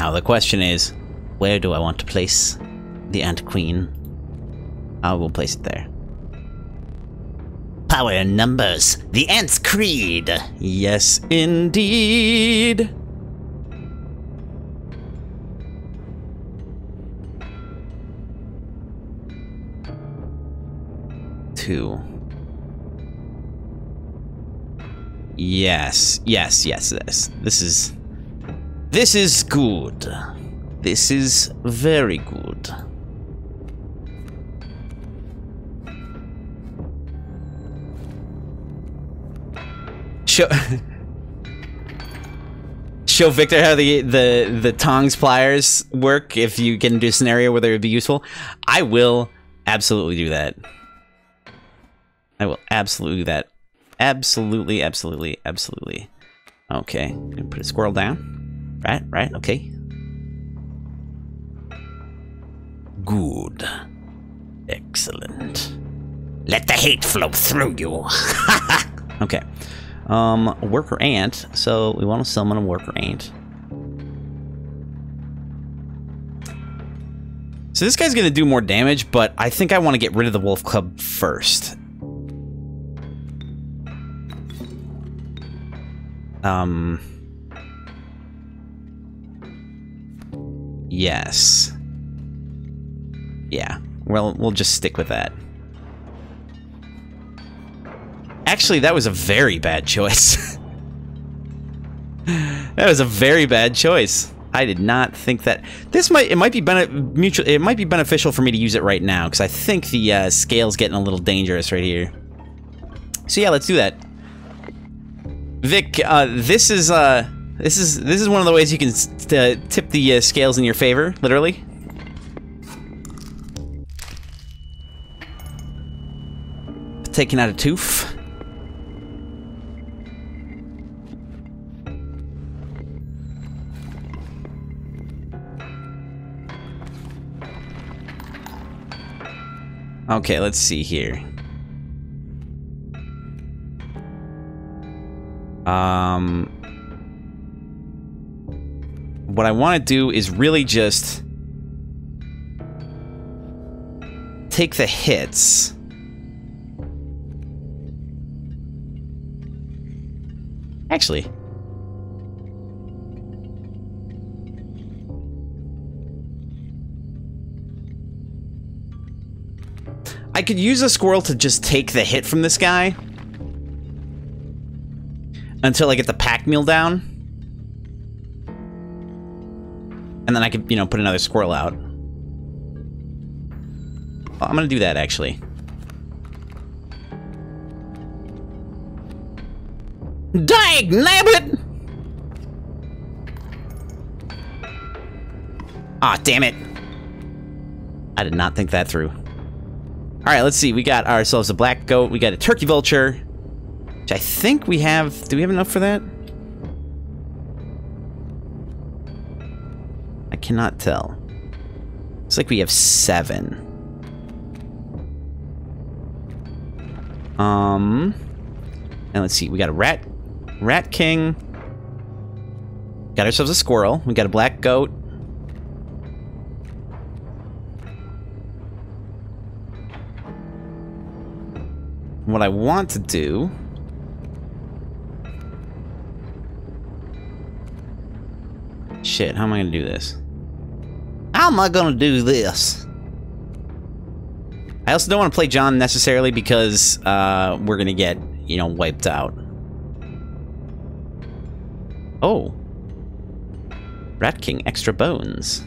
Now the question is, where do I want to place the Ant Queen? I will place it there. Power in numbers, the Ant's creed! Yes, indeed! Two. Yes, yes, yes, yes. This is good. This is very good. Show Victor how the tongs pliers work if you can do a scenario where they would be useful. I will absolutely do that. I will absolutely do that. Absolutely, absolutely, absolutely. Okay, I'm gonna put a squirrel down. Right, okay. Good. Excellent. Let the hate flow through you. Okay. Worker ant, so we want to summon a worker ant. So this guy's gonna do more damage, but I think I want to get rid of the wolf club first. Yes. Yeah. Well, we'll just stick with that. Actually, that was a very bad choice. That was a very bad choice. I did not think that this might be beneficial for me to use it right now, because I think the scale's getting a little dangerous right here. So yeah, let's do that. Vic, this is one of the ways you can tip the scales in your favor, literally. Taking out a tooth. Okay, let's see here. What I want to do is really just take the hits. Actually, I could use a squirrel to just take the hit from this guy until I get the pack mule down. And then I could, you know, put another squirrel out. Well, I'm gonna do that, actually. Dag nabbit! Aw, damn it. I did not think that through. Alright, let's see. We got ourselves a black goat. We got a turkey vulture. I think we have... Do we have enough for that? I cannot tell. It's like we have 7. And let's see. We got a Rat King. Got ourselves a squirrel. We got a black goat. What I want to do... Shit, how am I gonna do this? How am I gonna do this? I also don't want to play John necessarily because we're gonna get, you know, wiped out. Oh. Rat King, extra bones.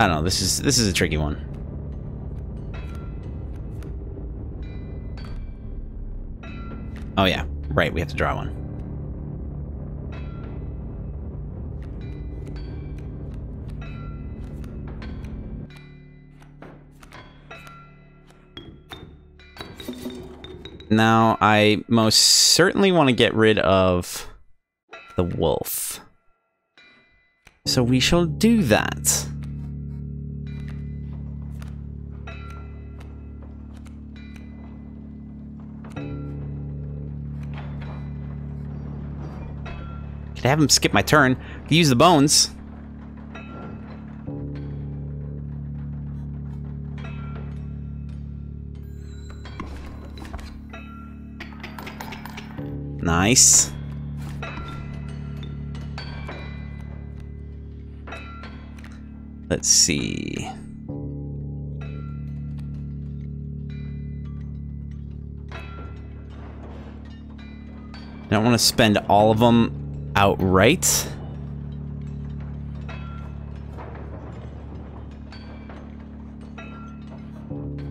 I don't know, this is a tricky one. Oh yeah, right, we have to draw one. Now, I most certainly want to get rid of the wolf. So we shall do that. could have him skip my turn. I could use the bones. Nice. Let's see. I don't want to spend all of them outright.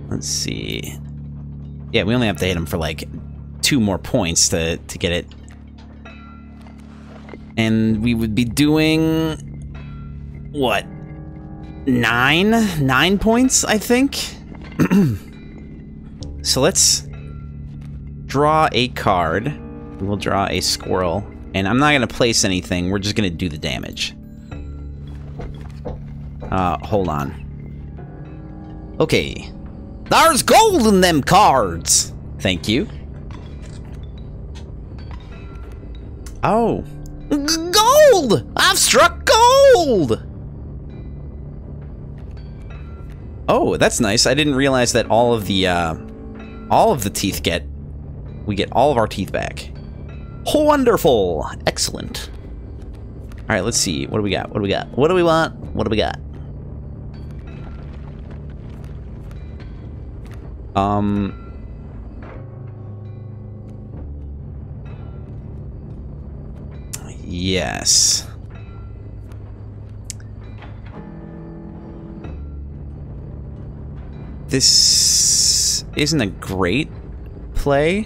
Let's see. Yeah, we only have to hit him for like 2 more points to get it. And we would be doing... what? 9 points, I think? So let's draw a card. We'll draw a squirrel, and I'm not going to place anything. We're just going to do the damage. Hold on. Okay. There's gold in them cards! Thank you. Oh. Gold! I've struck gold! Oh, that's nice. I didn't realize that all of the teeth get... we get all of our teeth back. Wonderful! Excellent. Alright, let's see. What do we got? What do we got? What do we want? What do we got? Yes. This isn't a great play.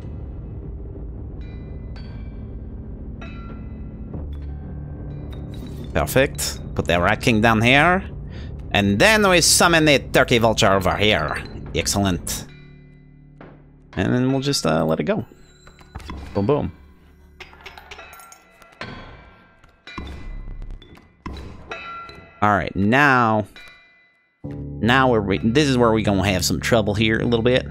Perfect. Put the Rat King down here. And then we summon the Turkey Vulture over here. Excellent. And then we'll just let it go. Boom, boom. Alright, now... now we're... this is where we're gonna have some trouble here a little bit.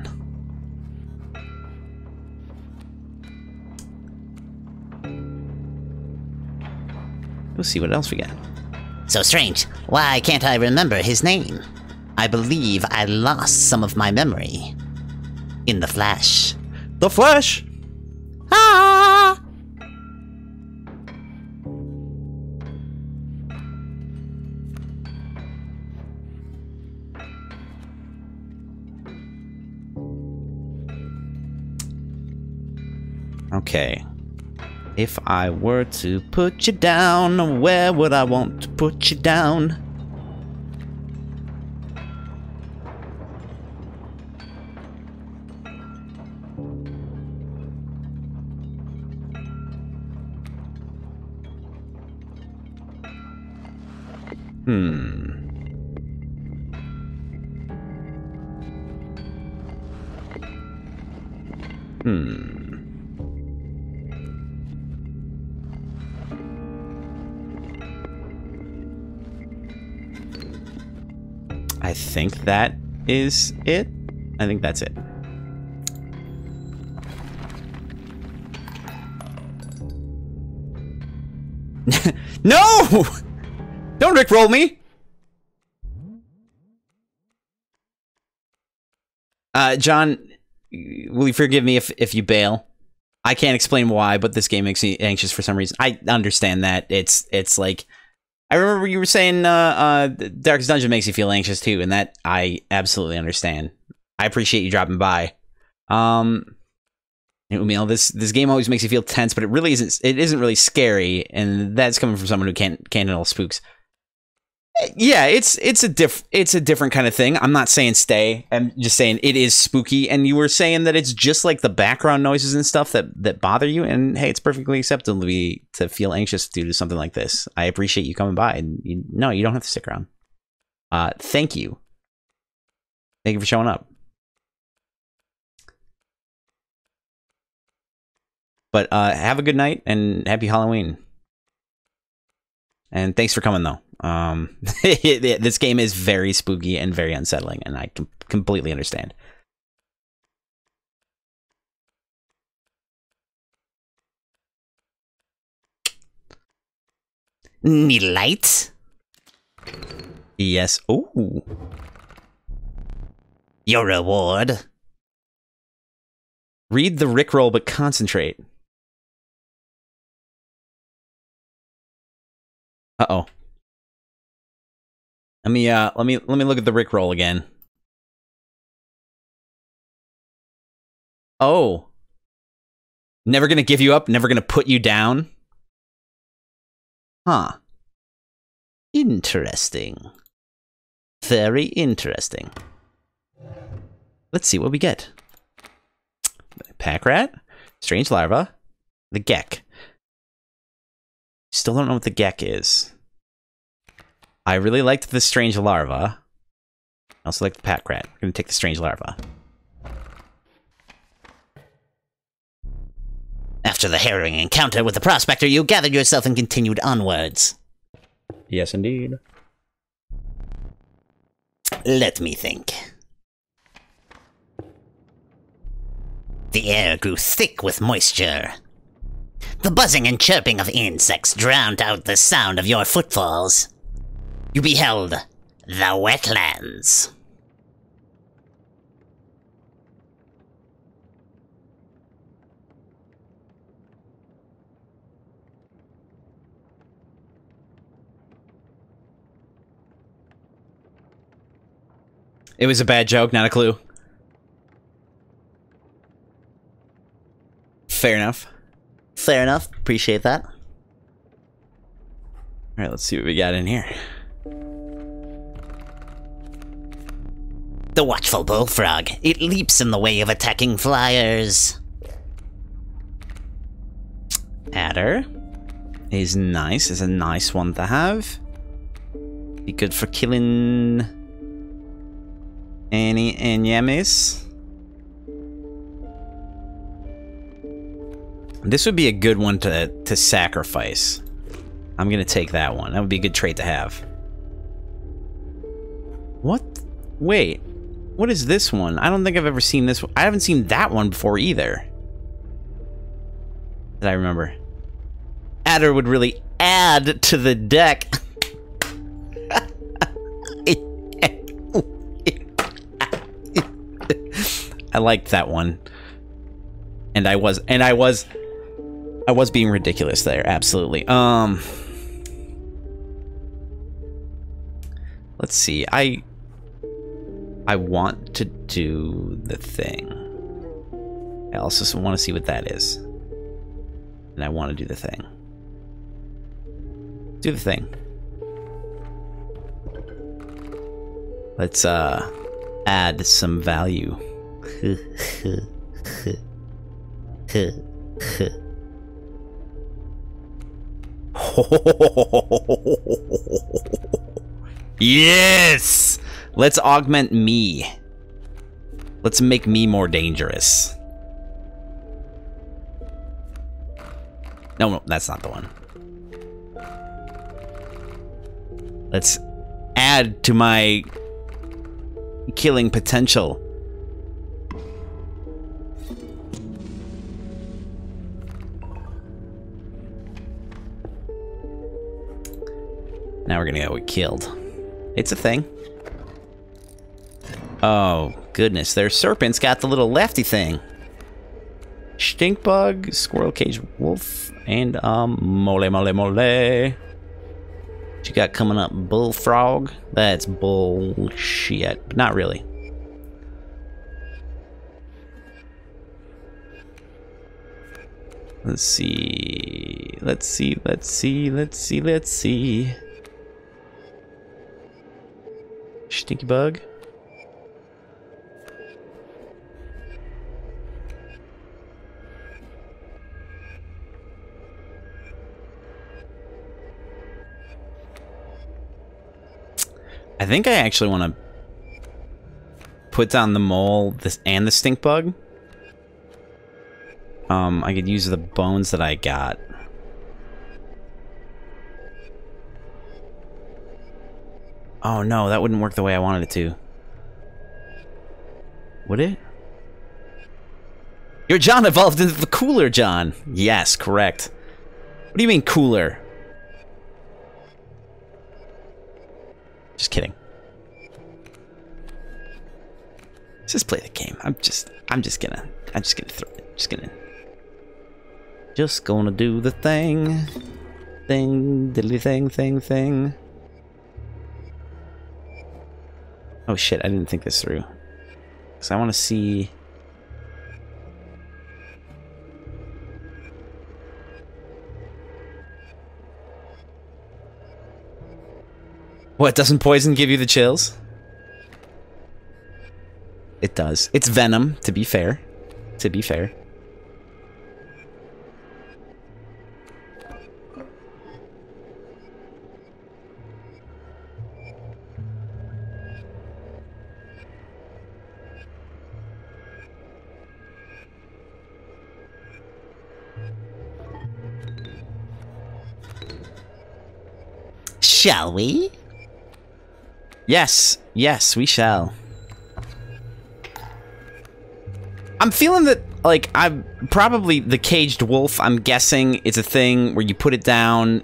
Let's see what else we got. So strange. Why can't I remember his name? I believe I lost some of my memory. In the flash. The flash! Ah! Okay. If I were to put you down, where would I want to put you down? I think that is it. I think that's it. No! Don't Rickroll me! John, will you forgive me if you bail? I can't explain why, but this game makes me anxious for some reason. I understand that. It's like... I remember you were saying Darkest Dungeon makes you feel anxious too, and that I absolutely understand. I appreciate you dropping by. You know, this game always makes you feel tense, but it really isn't. It isn't really scary, and that's coming from someone who can't handle spooks. Yeah, it's a different kind of thing. I'm not saying stay. I'm just saying it is spooky. And you were saying that it's just like the background noises and stuff that bother you. And hey, it's perfectly acceptable to feel anxious due to something like this. I appreciate you coming by. And no, you don't have to stick around. Thank you. Thank you for showing up. But have a good night and happy Halloween. And thanks for coming, though. This game is very spooky and very unsettling, and I can completely understand. Need lights? Yes. Ooh. Your reward. Read the Rickroll, but concentrate. Uh-oh. Let me look at the Rickroll again. Oh. Never gonna give you up, never gonna put you down. Huh. Interesting. Very interesting. Let's see what we get. Pack rat, strange larva, the Gek. Still don't know what the Gek is. I really liked the strange larva. I also like the pack rat. I'm gonna take the strange larva. After the harrowing encounter with the prospector, you gathered yourself and continued onwards. Yes, indeed. Let me think. The air grew thick with moisture. The buzzing and chirping of insects drowned out the sound of your footfalls. You beheld the wetlands. It was a bad joke, not a clue. Fair enough. Fair enough. Appreciate that. All right, let's see what we got in here. The watchful bullfrog. It leaps in the way of attacking flyers. Adder is nice. It's a nice one to have. Be good for killing any enemies. This would be a good one to sacrifice. I'm gonna take that one. That would be a good trait to have. What? Wait. What is this one? I don't think I've ever seen this one. I haven't seen that one before either. That I remember. Adder would really add to the deck. I liked that one. And I was being ridiculous there, absolutely. Let's see. I want to do the thing. I also want to see what that is. And I want to do the thing. Do the thing. Let's add some value. Yes! Let's augment me. Let's make me more dangerous. No, that's not the one. Let's add to my killing potential. Now we're gonna get killed. It's a thing. Oh, goodness. Their serpent's got the little lefty thing. Stink bug, squirrel cage wolf, and mole. What you got coming up? Bullfrog? That's bullshit. But not really. Let's see. Let's see. stinky bug. I think I actually want to put down the mole and the stink bug. I could use the bones that I got. Oh no, that wouldn't work the way I wanted it to. Would it? Your John evolved into the cooler John. Yes, correct. What do you mean cooler? Just kidding. Let's just play the game. I'm just gonna throw it. Just gonna do the thing. Thing. Oh shit, I didn't think this through. Cause I wanna see. What, doesn't poison give you the chills? It does. It's venom, to be fair. Shall we? Yes, yes, we shall. I'm feeling that, like, I'm probably the caged wolf, I'm guessing it's a thing where you put it down,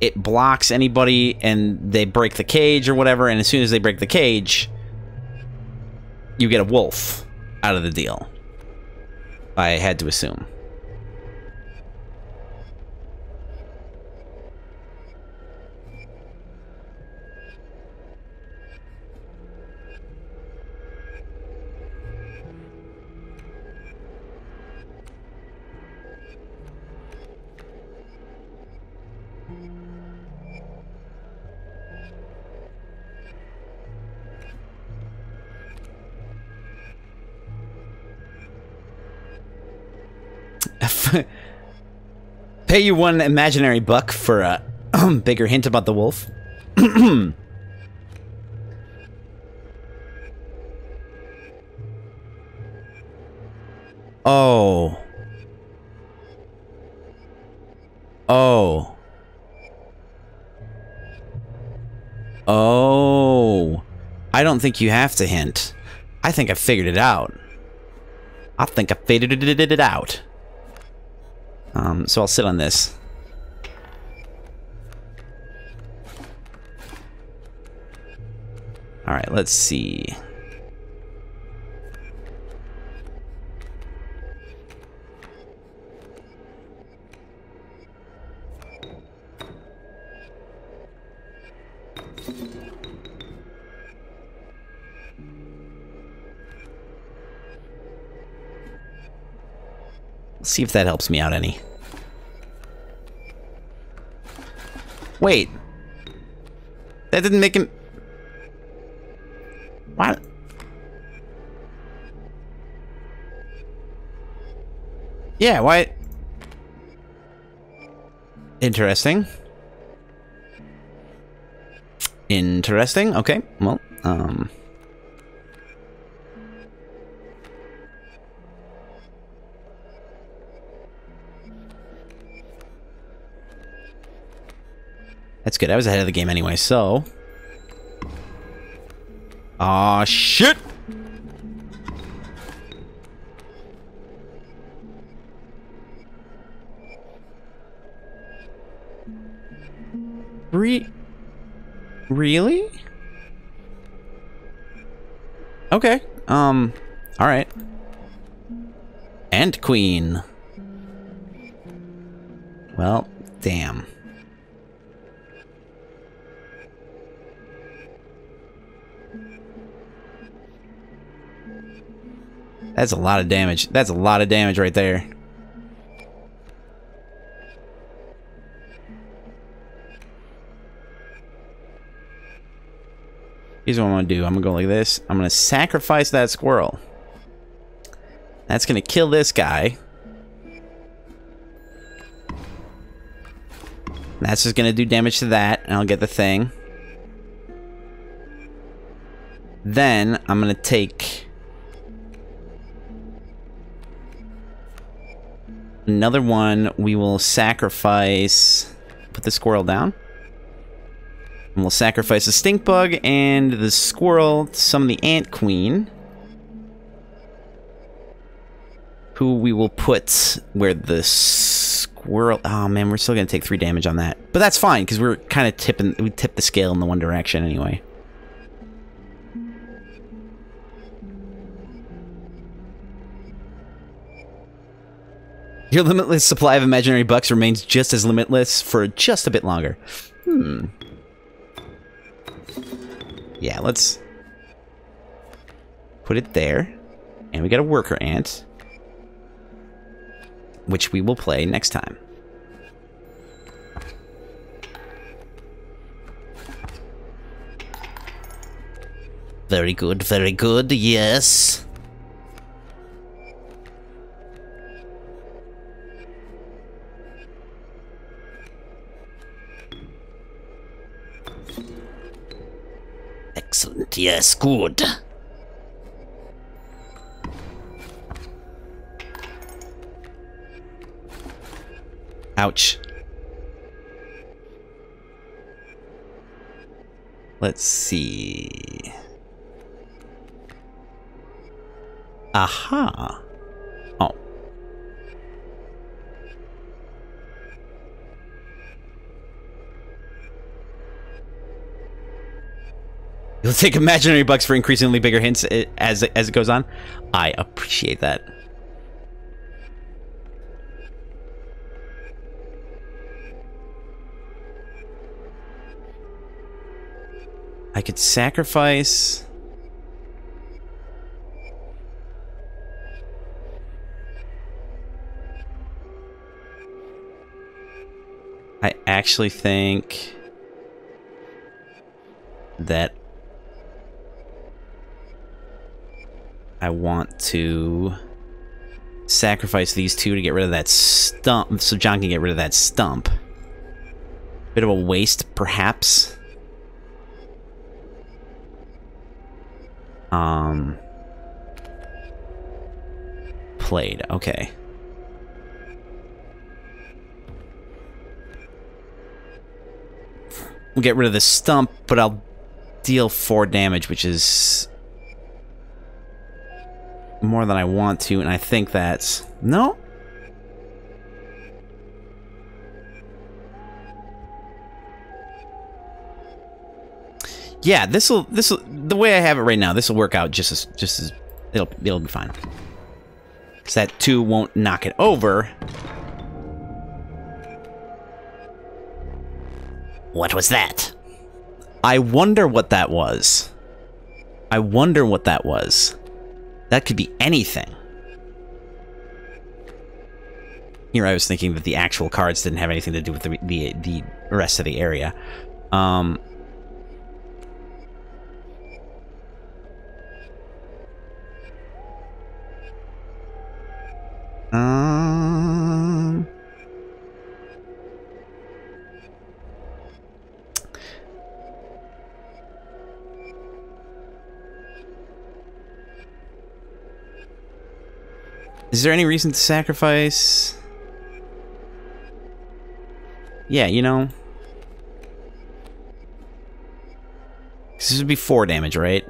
it blocks anybody, and they break the cage or whatever, and as soon as they break the cage, you get a wolf out of the deal. I had to assume. Pay you one imaginary buck for a bigger hint about the wolf. Oh. Oh. Oh. I don't think you have to hint. I think I figured it out. So I'll sit on this. Alright, let's see. See if that helps me out any. Wait. That didn't make him... What? Yeah, why... Interesting. Interesting, okay. Well, that's good. I was ahead of the game anyway, so... Aw, shit! Really? Okay. Alright. Ant Queen. Well, damn. That's a lot of damage. That's a lot of damage right there. Here's what I'm going to do. I'm going to go like this. I'm going to sacrifice that squirrel. That's going to kill this guy. That's just going to do damage to that, and I'll get the thing. Then, I'm going to take another one. We will sacrifice... Put the squirrel down. And we'll sacrifice the stink bug and the squirrel to summon the Ant Queen, who we will put where the squirrel... Oh, man, we're still going to take 3 damage on that. But that's fine, because we're kind of tipping... We tipped the scale in the one direction anyway. Your limitless supply of imaginary bucks remains just as limitless for just a bit longer. Hmm. Yeah, let's put it there. And we got a worker ant, which we will play next time. Very good, very good, yes. Excellent, yes, good. Ouch. Let's see. Aha. Oh. You'll take imaginary bucks for increasingly bigger hints as it goes on. I appreciate that. I could sacrifice... I actually think that I want to sacrifice these two to get rid of that stump, so John can get rid of that stump. Bit of a waste, perhaps. Played, okay. We'll get rid of the stump, but I'll deal 4 damage, which is more than I want to, and I think that's... No? Yeah, this'll the way I have it right now, this'll work out just as it'll be fine. 'Cause that 2 won't knock it over. What was that? I wonder what that was. I wonder what that was. That could be anything. Here I was thinking that the actual cards didn't have anything to do with the rest of the area. Is there any reason to sacrifice? Yeah, you know. This would be 4 damage, right?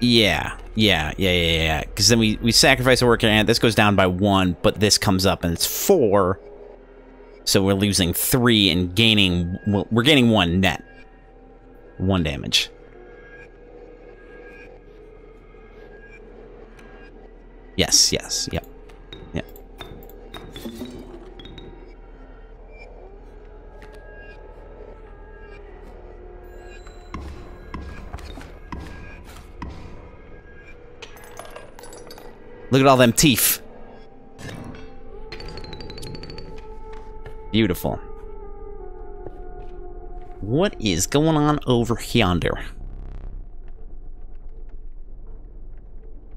Yeah. Because then we sacrifice a worker ant. This goes down by 1, but this comes up and it's 4. So we're losing 3 and gaining... Well, we're gaining 1 net. 1 damage. Yes, yep. Look at all them teeth. Beautiful. What is going on over yonder?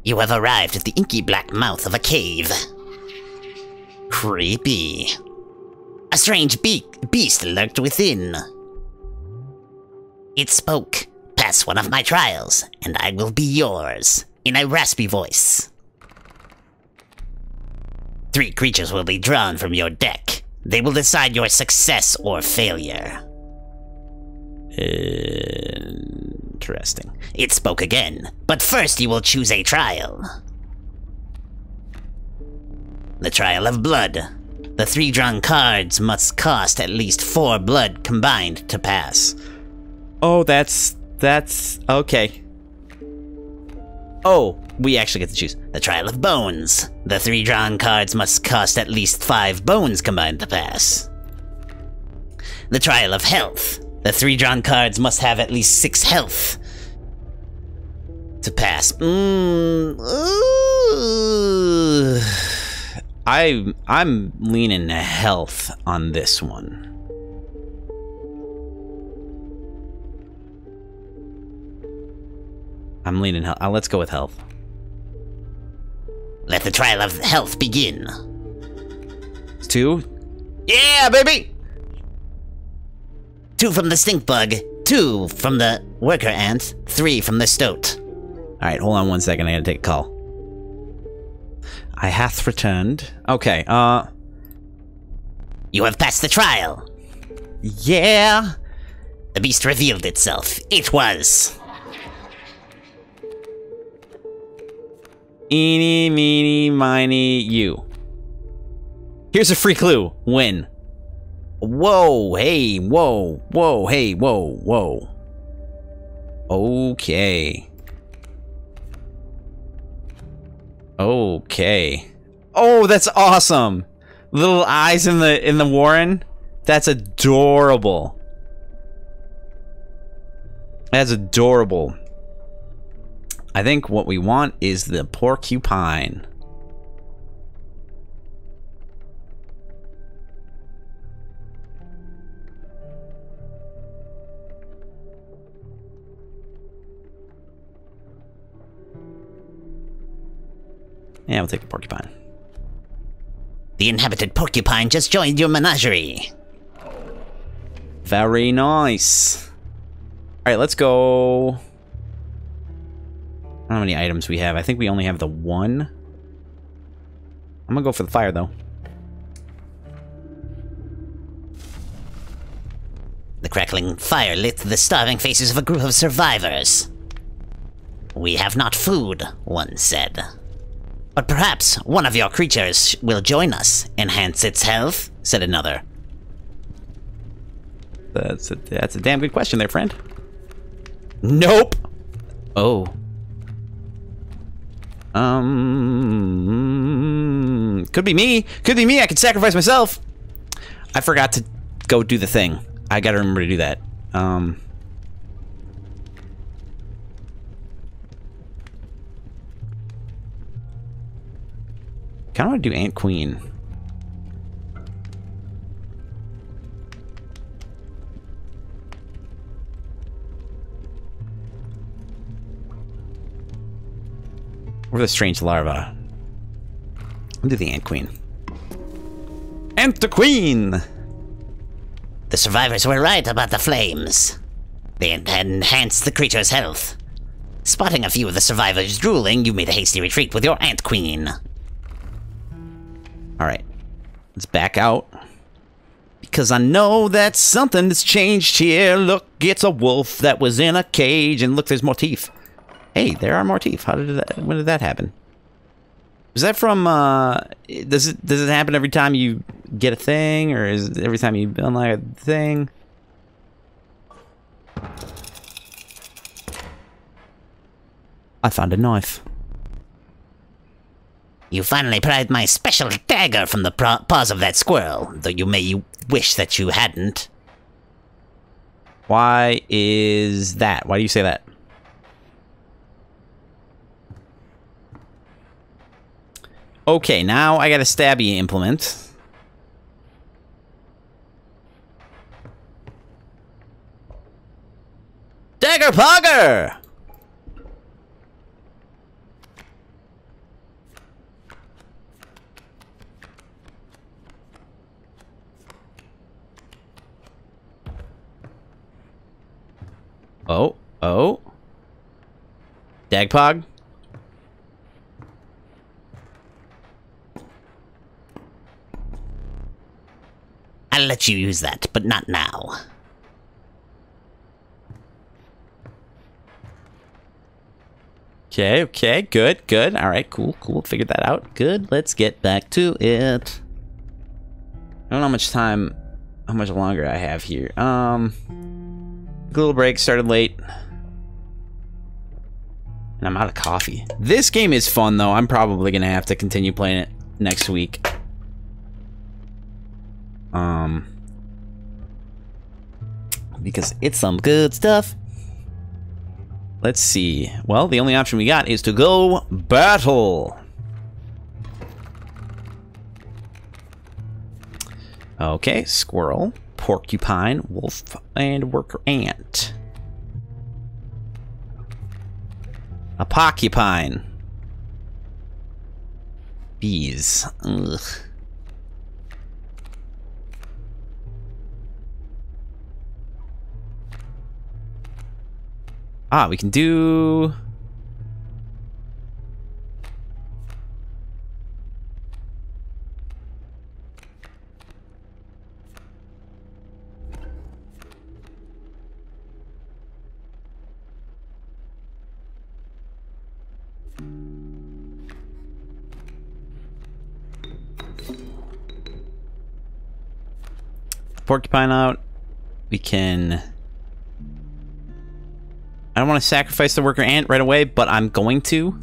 You have arrived at the inky black mouth of a cave. Creepy. A strange beast lurked within. It spoke, "Pass one of my trials, and I will be yours," in a raspy voice. 3 creatures will be drawn from your deck. They will decide your success or failure. Interesting. It spoke again, but first you will choose a trial. The trial of blood. The 3 drawn cards must cost at least 4 blood combined to pass. Oh, that's okay. Oh, we actually get to choose. The trial of bones. The 3 drawn cards must cost at least 5 bones combined to pass. The trial of health. The 3 drawn cards must have at least 6 health to pass. I'm leaning health on this one. I'm leaning health. Let's go with health. Let the trial of health begin. 2. Yeah, baby! 2 from the stink bug, 2 from the worker ant, 3 from the stoat. Alright, hold on one second, I gotta take a call. I hath returned. Okay, You have passed the trial! Yeah! The beast revealed itself. It was... eeny, meeny, miny, you. Here's a free clue. Win. Whoa, hey, whoa, whoa, hey, whoa, whoa. Okay. Okay. Oh, that's awesome. Little eyes in the warren. That's adorable. That's adorable. I think what we want is the porcupine. Yeah, we'll take the porcupine. The inhabited porcupine just joined your menagerie. Very nice. Alright, let's go... I don't know how many items we have. I think we only have the one. I'm gonna go for the fire, though. The crackling fire lit the starving faces of a group of survivors. "We have not food," one said. "But perhaps one of your creatures will join us, enhance its health," said another. That's a damn good question there, friend. Nope! Oh. Could be me! Could be me! I could sacrifice myself! I forgot to go do the thing. I gotta remember to do that. Kinda wanna do Ant Queen. Or the strange larva. I'll do the Ant Queen. Ant the Queen! The survivors were right about the flames. They enhanced the creature's health. Spotting a few of the survivors drooling, you made a hasty retreat with your Ant Queen. Alright, let's back out. Because I know that something that's changed here. Look, it's a wolf that was in a cage, and look, there's more teeth. Hey, there are more teeth. When did that happen? Was that from, does it happen every time you get a thing, or is it every time you unlock a thing? I found a knife. You finally pried my special dagger from the paws of that squirrel, though you may wish that you hadn't. Why is that? Why do you say that? Okay, now I got a stabby implement. Tiger Pogger! Oh, oh. Dagpog? I'll let you use that, but not now. Okay, okay, good, good. All right, cool, cool. Figured that out. Good, let's get back to it. I don't know how much time, how much longer I have here. A little break, started late. And I'm out of coffee. This game is fun, though. I'm probably going to have to continue playing it next week. Because it's some good stuff. Let's see. Well, the only option we got is to go battle. Okay, squirrel, porcupine, wolf, and worker ant. A porcupine. Bees. Ugh. Ah, we can do... porcupine out. We can... I don't want to sacrifice the worker ant right away, but I'm going to.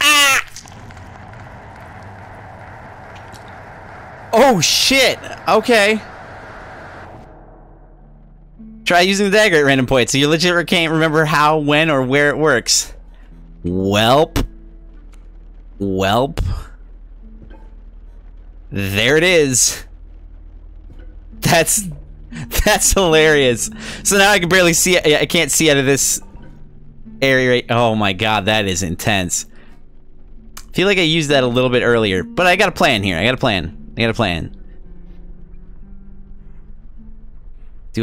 Ah! Oh, shit! Okay. Try using the dagger at random points, so you legit can't remember how, when, or where it works. Welp. Welp. There it is. That's hilarious. So now I can barely see. I can't see out of this area. Right, oh my god, that is intense. I feel like I used that a little bit earlier, but I got a plan here. I got a plan. Do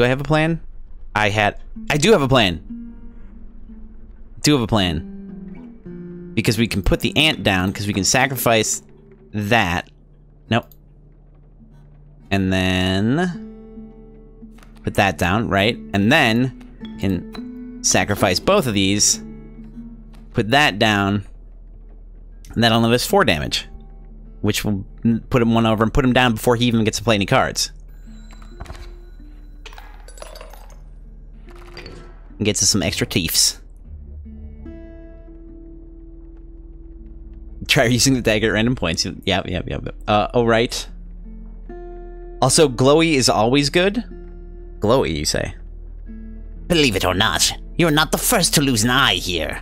I have a plan? I do have a plan. Because we can put the ant down, because we can sacrifice that. Nope. And then put that down, right? And then can sacrifice both of these. Put that down. And that'll leave us 4 damage. Which will put him one over and put him down before he even gets to play any cards. And gets us some extra teeths. Try using the dagger at random points. Yep. Oh, right. Also, glowy is always good. Glowy, you say? Believe it or not, you're not the first to lose an eye here.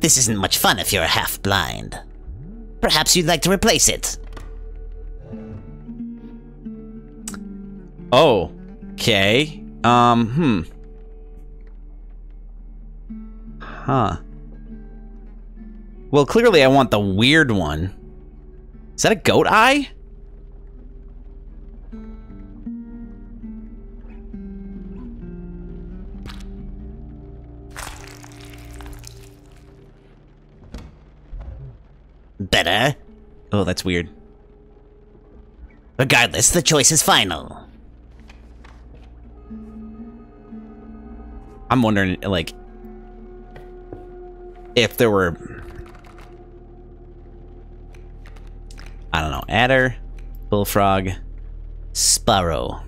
This isn't much fun if you're half blind. Perhaps you'd like to replace it. Oh. Okay. Huh. Well, clearly I want the weird one. Is that a goat eye? Better. Oh, that's weird. Regardless, the choice is final. I'm wondering, like, if there were... I don't know, adder, bullfrog, sparrow.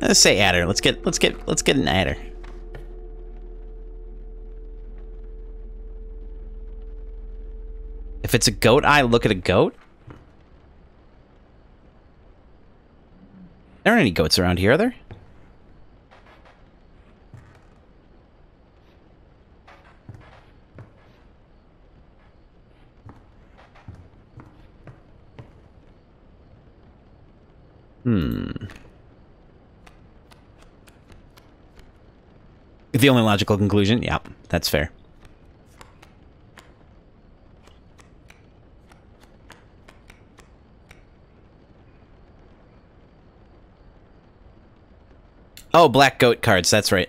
Let's say adder. Let's get an adder. If it's a goat eye, look at a goat. There aren't any goats around here, are there? The only logical conclusion? Yeah, that's fair. Oh, black goat cards, that's right.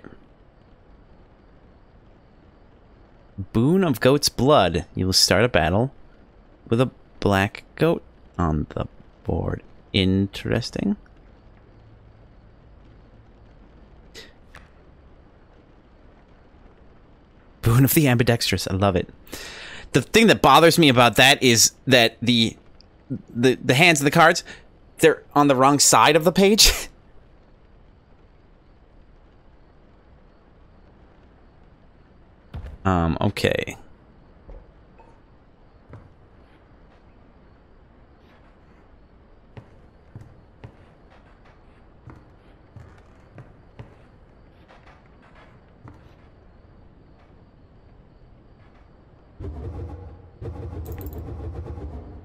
Boon of Goat's Blood. You will start a battle with a black goat on the board. Interesting. Boon of the Ambidextrous. I love it. The thing that bothers me about that is that the hands of the cards, they're on the wrong side of the page. Okay.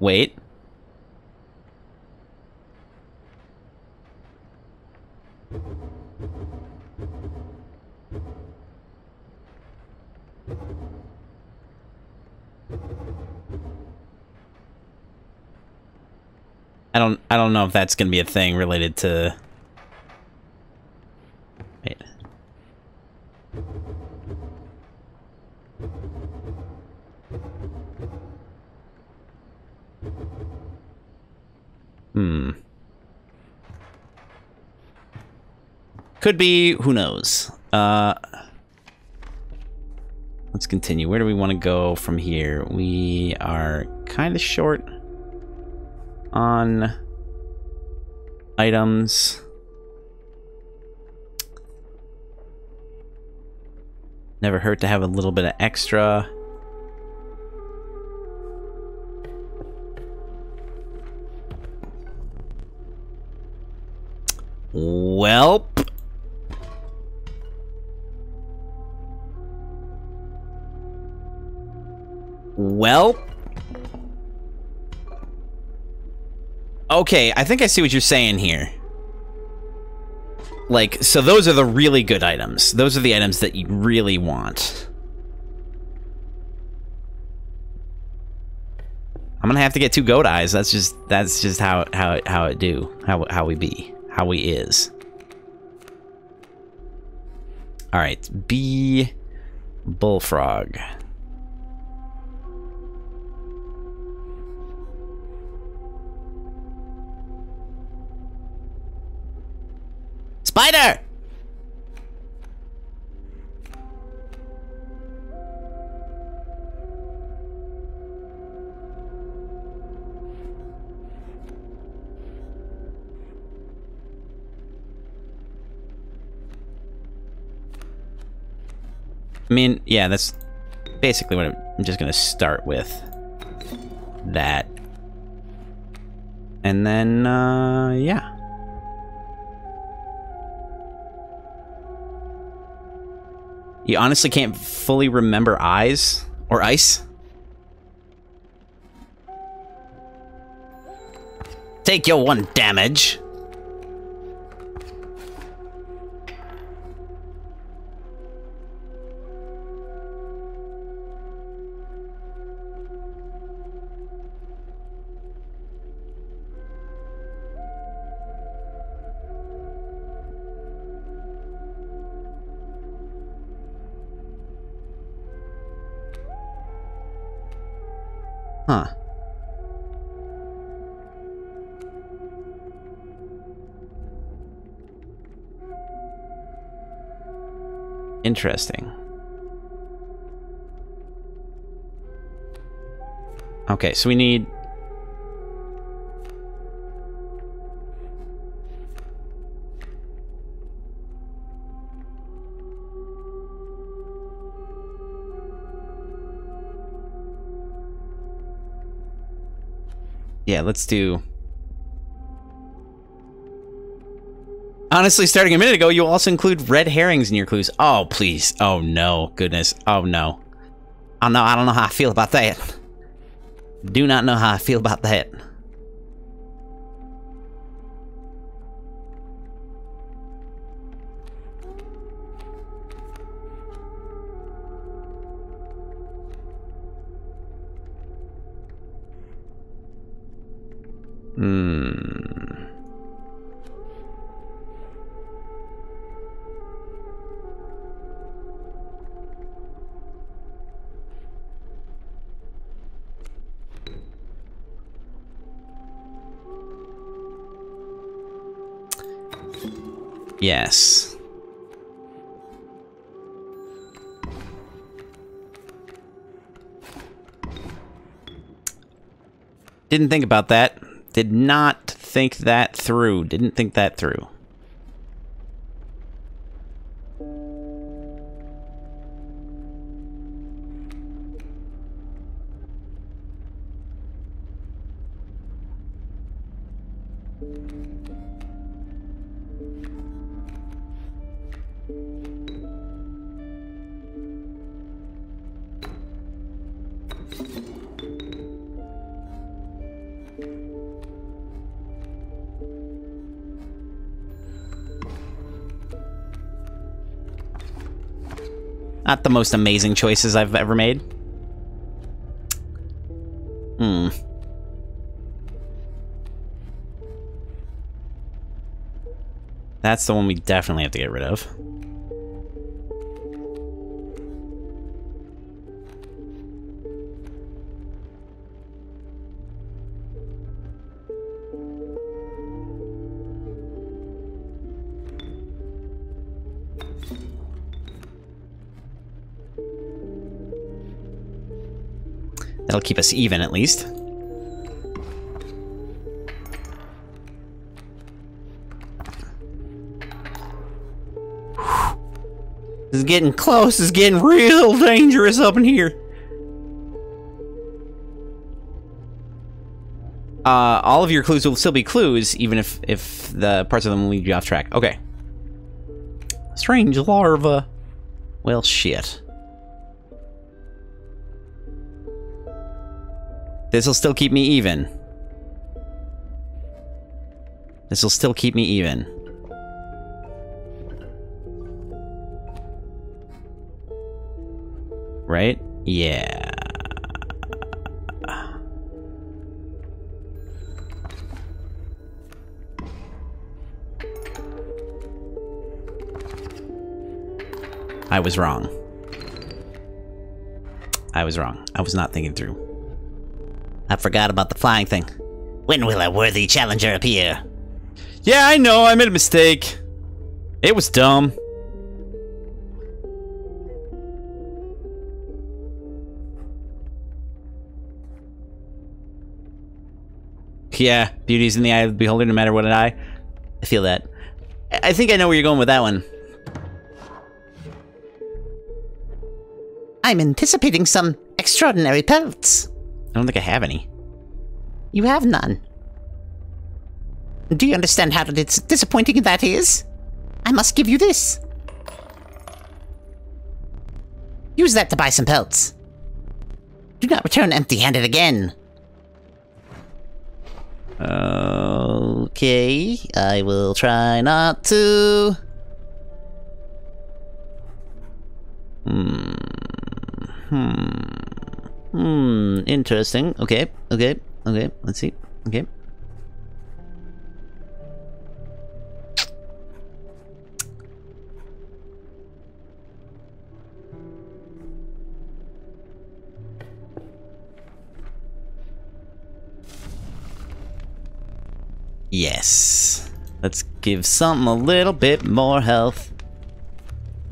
Wait. I don't know if that's going to be a thing related to... Wait. Could be, who knows. Let's continue. Where do we want to go from here? We are kind of short on items. Never hurt to have a little bit of extra. Welp. Welp. Okay, I think I see what you're saying here. Like, so those are the really good items. Those are the items that you really want. I'm gonna have to get 2 goat eyes. That's just how we is. All right, B bullfrog. Spider! I mean, yeah, that's basically what I'm just gonna start with. That. And then, yeah. You honestly can't fully remember eyes or ice. Take your 1 damage. Huh. Interesting. Okay, so we need... Yeah, let's do... Honestly, starting a minute ago, you'll also include red herrings in your clues. Oh, please. Oh, no. Goodness. Oh, no. Oh, no. I don't know how I feel about that. Do not know how I feel about that. Yes. Didn't think about that. Did not think that through. Didn't think that through. Not the most amazing choices I've ever made. Hmm. That's the one we definitely have to get rid of. That'll keep us even, at least. Whew. This is getting close. It's getting real dangerous up in here. All of your clues will still be clues, even if the parts of them lead you off track. Okay. Strange larva. Well, shit. This'll still keep me even. This'll still keep me even. Right? Yeah. I was wrong. I was wrong. I was not thinking through. I forgot about the flying thing. When will a worthy challenger appear? Yeah, I know. I made a mistake. It was dumb. Yeah, beauty's in the eye of the beholder, no matter what an eye. I feel that. I think I know where you're going with that one. I'm anticipating some extraordinary pelts. I don't think I have any. You have none. Do you understand how disappointing that is? I must give you this. Use that to buy some pelts. Do not return empty-handed again. Okay, I will try not to. Interesting. Okay. Let's see. Okay. Yes. Let's give something a little bit more health.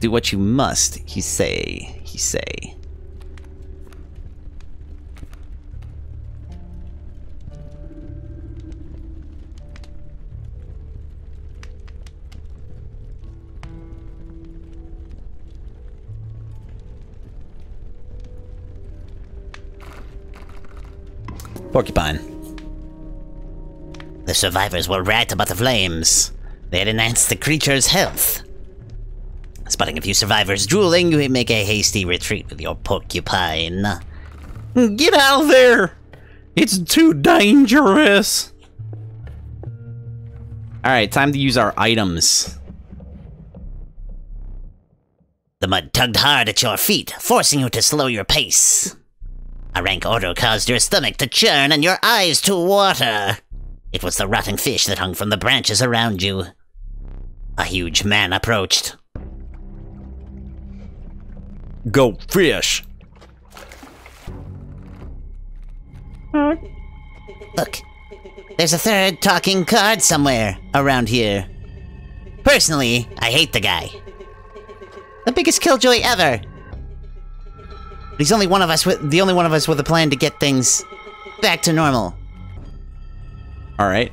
Do what you must, he say. He say. Porcupine. The survivors were right about the flames. They had enhanced the creature's health. Spotting a few survivors drooling, you may make a hasty retreat with your porcupine. Get out of there! It's too dangerous! Alright, time to use our items. The mud tugged hard at your feet, forcing you to slow your pace. A rank odor caused your stomach to churn and your eyes to water. It was the rotting fish that hung from the branches around you. A huge man approached. Go fish! Look, there's a third talking card somewhere around here. Personally, I hate the guy. The biggest killjoy ever. He's only one of us with a plan to get things back to normal. All right.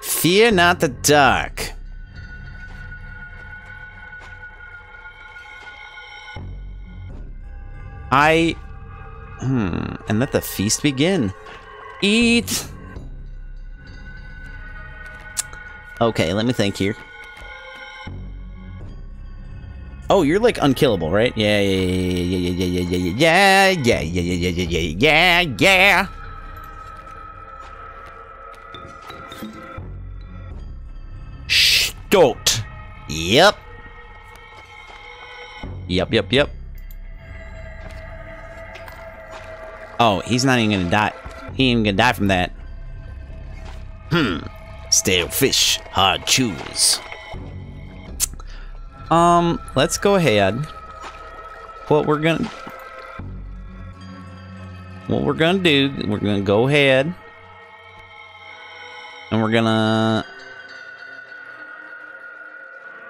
Fear not the dark. And let the feast begin. Eat. Okay, let me think here. Oh, you're like unkillable, right? Yeah. Stoked. Yep. Oh, he's not even gonna die. He ain't even gonna die from that. Stale fish, hard chews. Let's go ahead. What we're gonna do, we're gonna go ahead. And we're gonna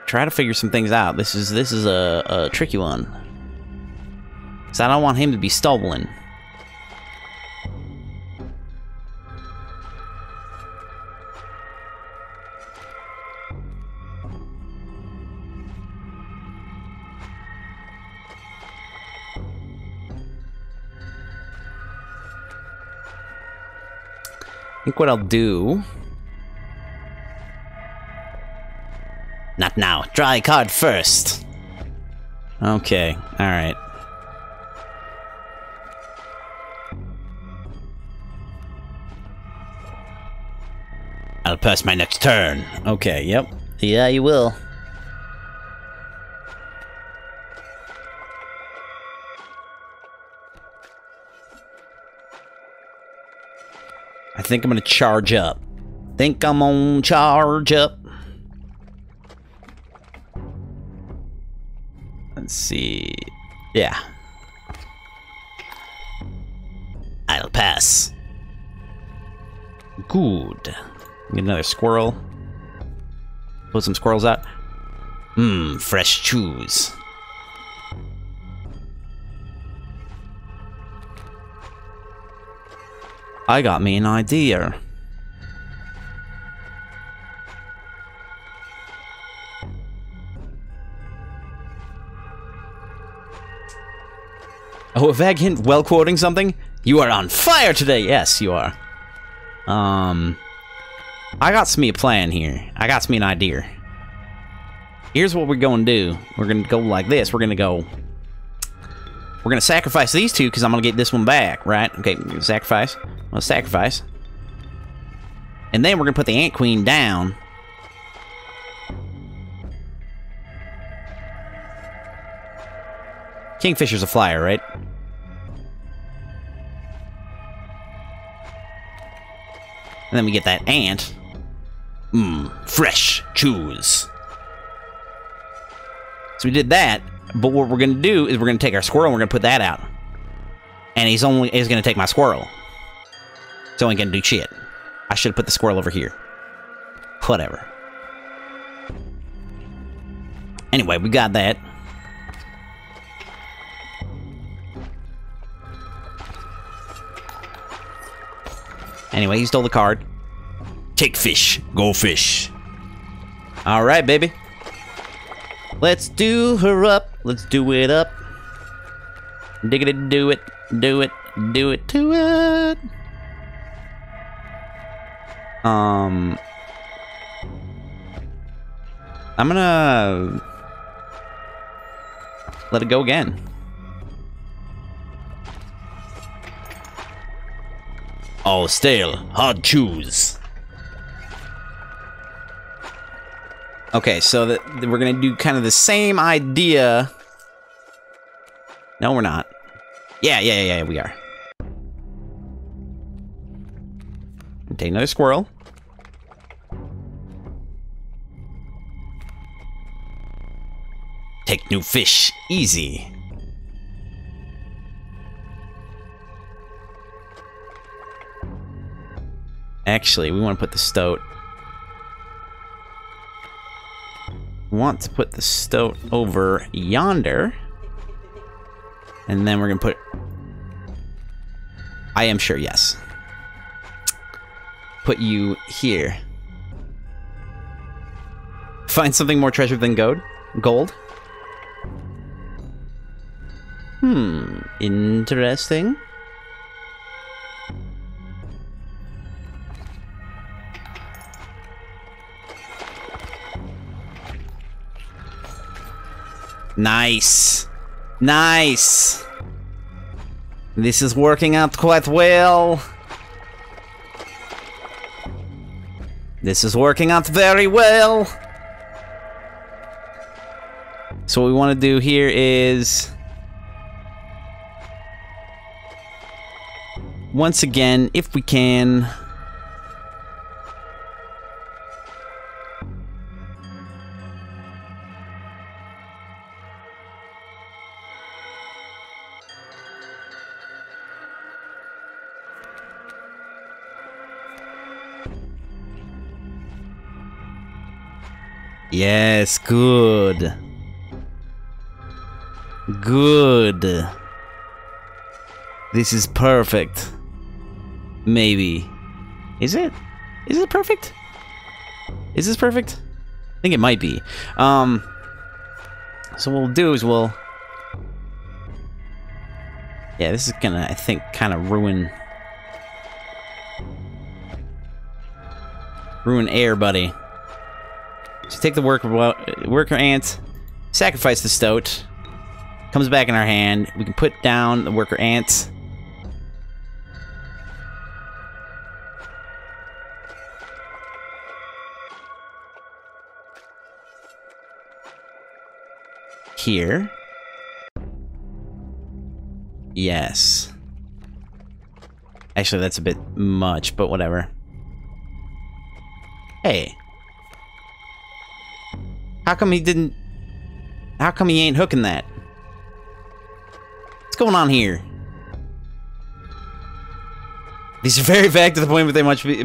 try to figure some things out. This is a tricky one. 'Cause I don't want him to be stolen. I think what I'll do... Not now. Draw a card first. Okay. Alright. I'll pass my next turn. Okay, yep. Yeah, you will. I think I'm gonna charge up. Let's see. Yeah. I'll pass. Good. Get another squirrel. Put some squirrels out. Fresh chews. I got me an idea. Oh, a vague hint while quoting something? You are on fire today! Yes, you are. I got me a plan here. I got me an idea. Here's what we're gonna do. We're gonna go like this. We're gonna sacrifice these two because I'm gonna get this one back, right? Okay, sacrifice. I'll sacrifice. And then we're gonna put the Ant Queen down. Kingfisher's a flyer, right? And then we get that ant. Fresh chews. So we did that, but what we're gonna do is we're gonna take our squirrel and we're gonna put that out. And he's gonna take my squirrel. So I ain't gonna do shit. I should've put the squirrel over here. Whatever. Anyway, we got that. Anyway, he stole the card. Take fish. Go fish. Alright, baby. Let's do her up. Let's do it up. Diggity do it. Do it. Do it to it. I'm gonna let it go again. Oh, stale, hard chews. Okay, so we're gonna do kind of the same idea. No, we're not. Yeah, we are. Take another squirrel. Take new fish. Easy. Actually, we want to put the stoat want to put the stone over yonder. And then we're going to put... I am sure, yes. Put you here. Find something more treasured than gold? Gold? Hmm, interesting. Nice. Nice. This is working out quite well. This is working out very well. So what we want to do here is... once again, if we can... yes, good. Good. This is perfect. Maybe. Is it? Is it perfect? Is this perfect? I think it might be. So what we'll do is we'll... yeah, this is gonna, I think, kind of ruin air, buddy. So take the worker ant, sacrifice the stoat, comes back in our hand. We can put down the worker ant. Here. Yes. Actually, that's a bit much, but whatever. Hey. How come he didn't... how come he ain't hooking that? What's going on here? These are very vague to the point that they must be...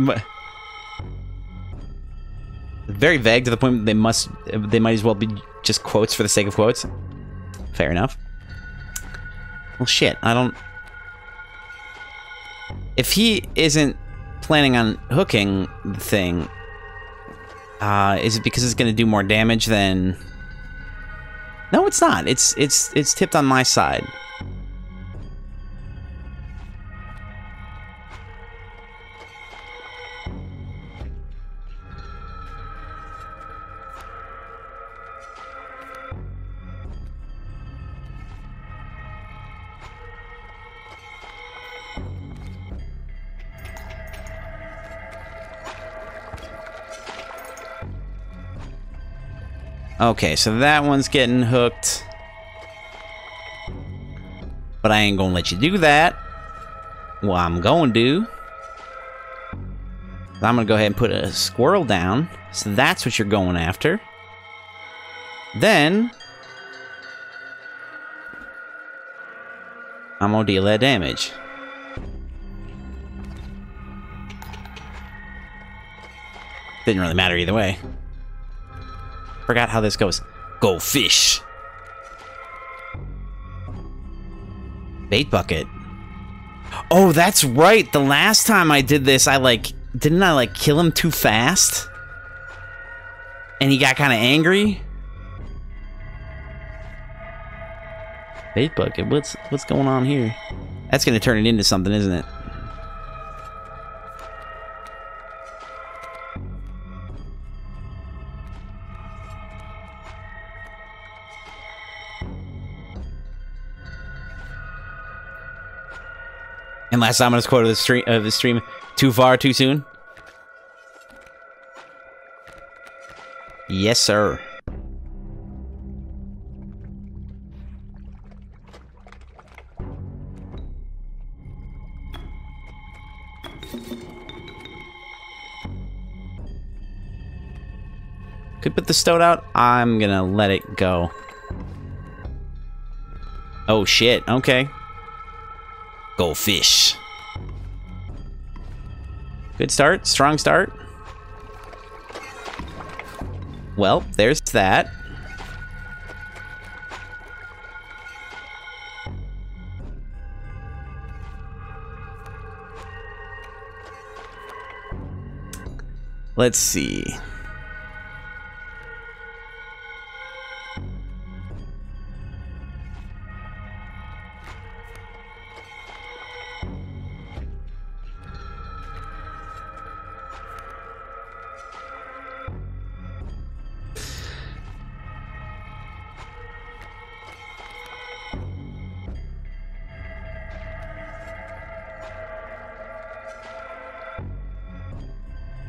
very vague to the point that they must... they might as well be just quotes for the sake of quotes. Fair enough. Well, shit, I don't... if he isn't planning on hooking the thing... is it because it's going to do more damage than... no, it's not. It's tipped on my side. Okay, so that one's getting hooked. But I ain't gonna let you do that. Well, I'm going to. I'm gonna go ahead and put a squirrel down. So that's what you're going after. Then... I'm gonna deal that damage. Didn't really matter either way. Forgot how this goes. Go fish. Bait bucket. Oh, that's right. The last time I did this, I didn't I kill him too fast? And he got kind of angry. Bait bucket. What's going on here? That's going to turn it into something, isn't it? And last ominous quote of the stream, too far, too soon? Yes, sir. Could put the stoat out. I'm gonna let it go. Oh, shit. Okay. Go fish. Good start. Strong start. Well, there's that. Let's see.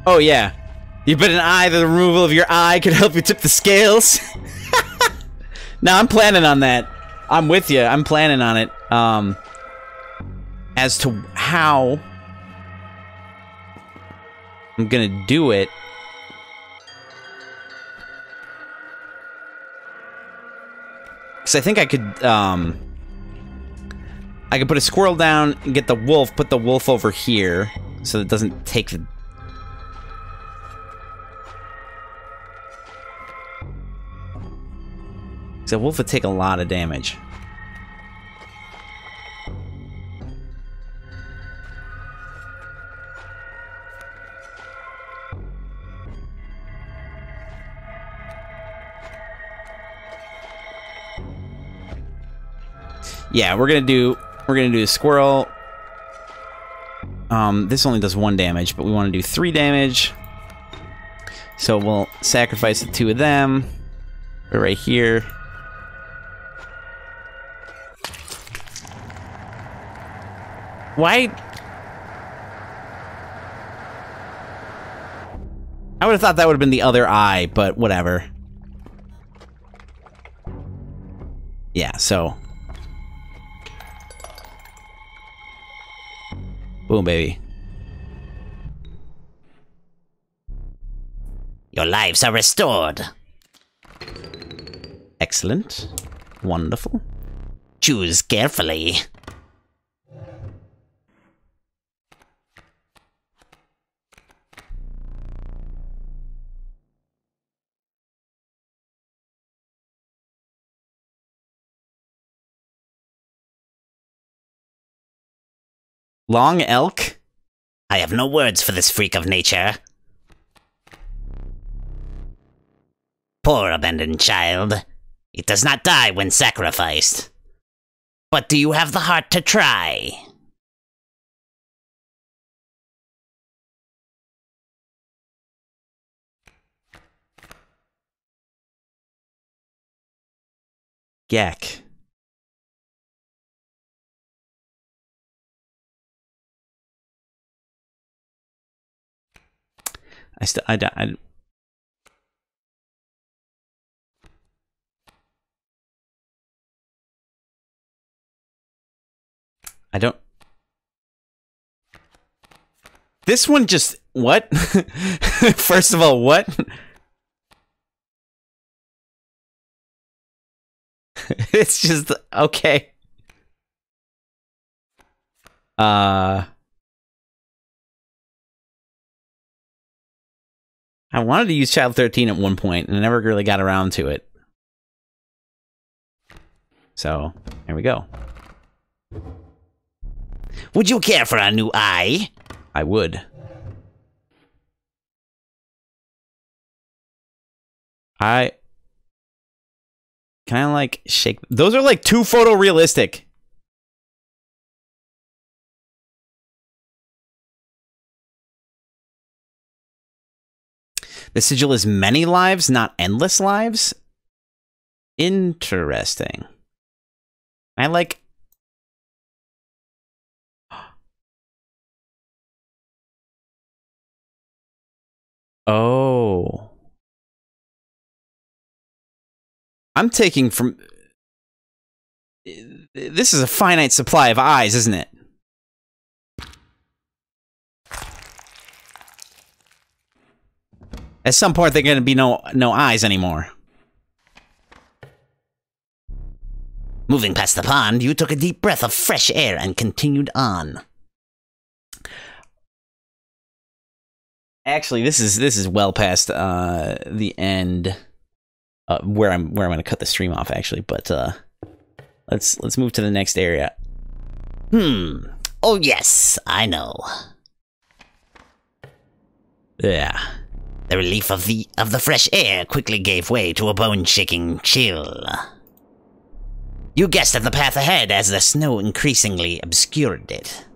Oh yeah, you put an eye. The removal of your eye could help you tip the scales. Now I'm planning on that. I'm with you. I'm planning on it. As to how I'm gonna do it. Cause I think I could put a squirrel down and get the wolf. Put the wolf over here so that it doesn't take the. The wolf would take a lot of damage. Yeah, we're gonna do a squirrel. This only does 1 damage, but we want to do 3 damage. So we'll sacrifice the 2 of them. We're right here. Why? I would have thought that would have been the other eye, but whatever. Yeah, so. Boom, baby. Your lives are restored. Excellent. Wonderful. Choose carefully. Long elk? I have no words for this freak of nature. Poor abandoned child. It does not die when sacrificed. But do you have the heart to try? Gek. I don't. This one just what? First of all, what? It's just okay. I wanted to use Child 13 at one point, and I never really got around to it. So, here we go. Would you care for a new eye? I would. I... Can I, like, shake... Those are, like, too photorealistic. The sigil is many lives, not endless lives? Interesting. I like... Oh. I'm taking from... This is a finite supply of eyes, isn't it? At some point, they're gonna be no eyes anymore. Moving past the pond, you took a deep breath of fresh air and continued on. Actually, this is well past the end. where I'm going to cut the stream off actually, but let's move to the next area. Oh yes, I know. Yeah. The relief of the fresh air quickly gave way to a bone-shaking chill. You guessed at the path ahead as the snow increasingly obscured it.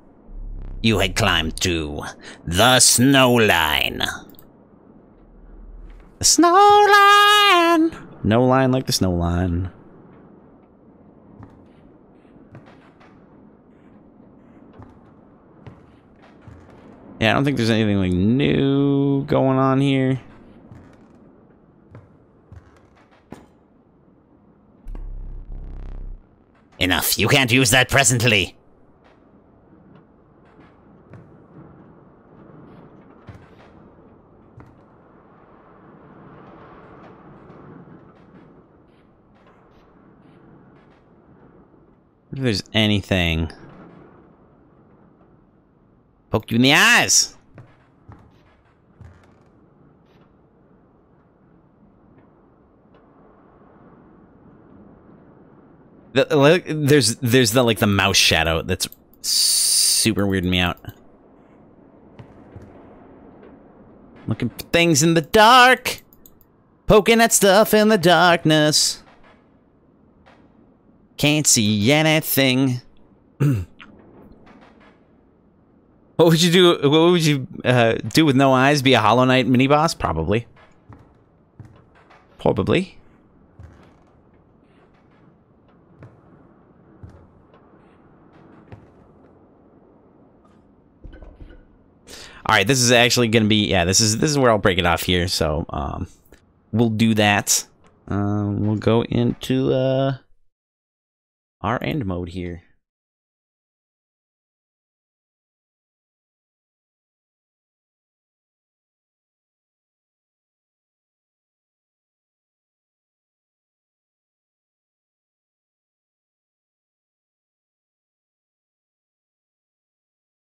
You had climbed to the snow line. The snow line! No line like the snow line. Yeah, I don't think there's anything like new going on here. Enough, you can't use that presently. If there's anything. Poke you in the eyes! There's the, like, the mouse shadow that's super weirding me out. Looking for things in the dark! Poking at stuff in the darkness. Can't see anything. What would you do? What would you do with no eyes? Be a Hollow Knight mini boss? Probably. Probably. All right, this is actually gonna be This is where I'll break it off here. So we'll do that. We'll go into our end mode here.